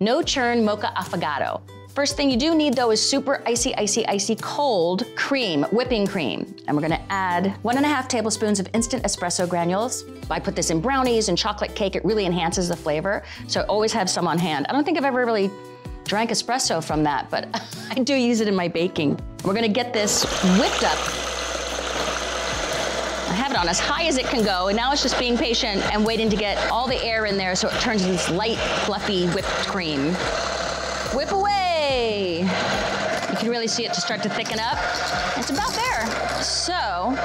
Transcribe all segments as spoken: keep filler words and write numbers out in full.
No churn mocha affogato. First thing you do need though is super icy, icy, icy cold cream, whipping cream. And we're gonna add one and a half tablespoons of instant espresso granules. I put this in brownies and chocolate cake. It really enhances the flavor. So always have some on hand. I don't think I've ever really drank espresso from that, but I do use it in my baking. We're gonna get this whipped up. I have it on as high as it can go, and now it's just being patient and waiting to get all the air in there so it turns into this light, fluffy whipped cream. Whip away! You can really see it to start to thicken up. It's about there. So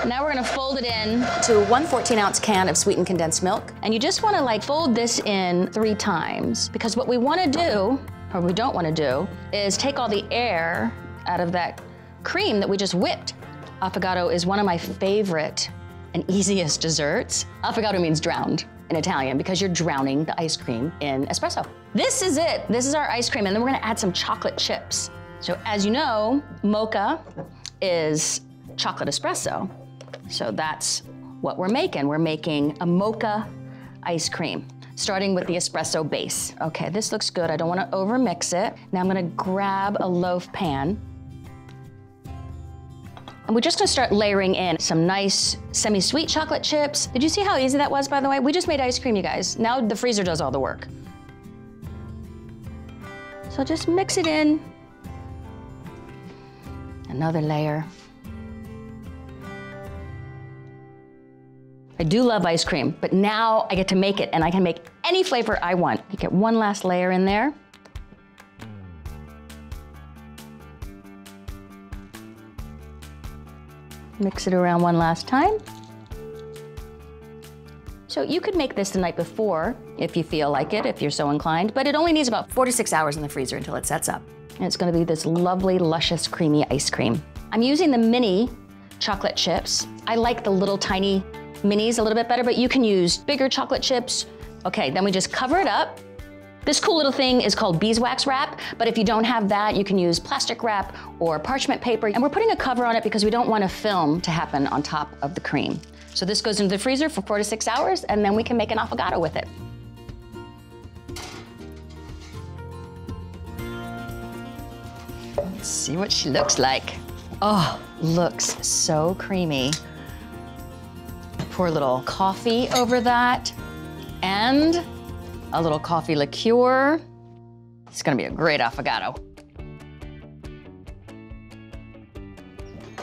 now we're gonna fold it in to one fourteen ounce can of sweetened condensed milk. And you just wanna like fold this in three times, because what we wanna do, or we don't wanna do, is take all the air out of that cream that we just whipped. Affogato is one of my favorite and easiest desserts. Affogato means drowned in Italian because you're drowning the ice cream in espresso. This is it, this is our ice cream, and then we're gonna add some chocolate chips. So as you know, mocha is chocolate espresso. So that's what we're making. We're making a mocha ice cream, starting with the espresso base. Okay, this looks good. I don't wanna overmix it. Now I'm gonna grab a loaf pan. And we're just gonna start layering in some nice semi-sweet chocolate chips. Did you see how easy that was, by the way? We just made ice cream, you guys. Now the freezer does all the work. So just mix it in. Another layer. I do love ice cream, but now I get to make it, and I can make any flavor I want. I get one last layer in there. Mix it around one last time. So you could make this the night before if you feel like it, if you're so inclined, but it only needs about four to six hours in the freezer until it sets up. And it's gonna be this lovely, luscious, creamy ice cream. I'm using the mini chocolate chips. I like the little tiny minis a little bit better, but you can use bigger chocolate chips. Okay, then we just cover it up. This cool little thing is called beeswax wrap, but if you don't have that, you can use plastic wrap or parchment paper. And we're putting a cover on it because we don't want a film to happen on top of the cream. So this goes into the freezer for four to six hours, and then we can make an affogato with it. Let's see what she looks like. Oh, looks so creamy. Pour a little coffee over that, and a little coffee liqueur. It's gonna be a great affogato.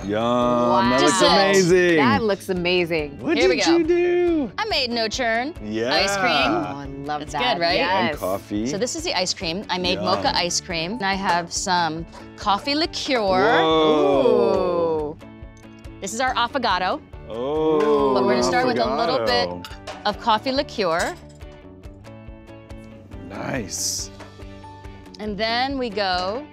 Yum, wow. That looks amazing. That looks amazing. What Here did we go. you do? I made no churn. Yeah. Ice cream. Oh, I love it's that. It's good, right? Yes. And coffee. So this is the ice cream. I made Yum. mocha ice cream. And I have some coffee liqueur. Whoa. Ooh. This is our affogato. Oh, but we're gonna start affogato. with a little bit of coffee liqueur. Nice. And then we go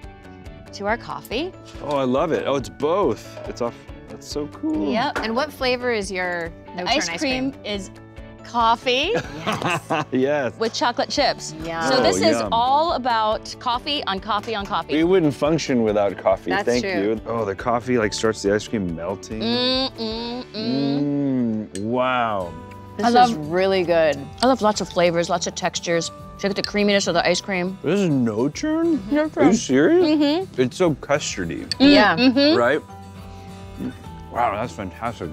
to our coffee. Oh, I love it. Oh, it's both. It's off. That's so cool. Yep. And what flavor is your no churn ice, ice cream? cream is coffee. Yes. Yes. With chocolate chips. Yum. So this oh, is yum. all about coffee on coffee on coffee. We wouldn't function without coffee. That's Thank true. you. Oh, the coffee like starts the ice cream melting. Mm, mm, mm. Mm, wow. This I love, is really good. I love lots of flavors, lots of textures. Check the creaminess of the ice cream. This is no churn? No churn. Are you serious? Mm-hmm. It's so custardy. Mm-hmm. Yeah. Mm-hmm. Right? Wow, that's fantastic.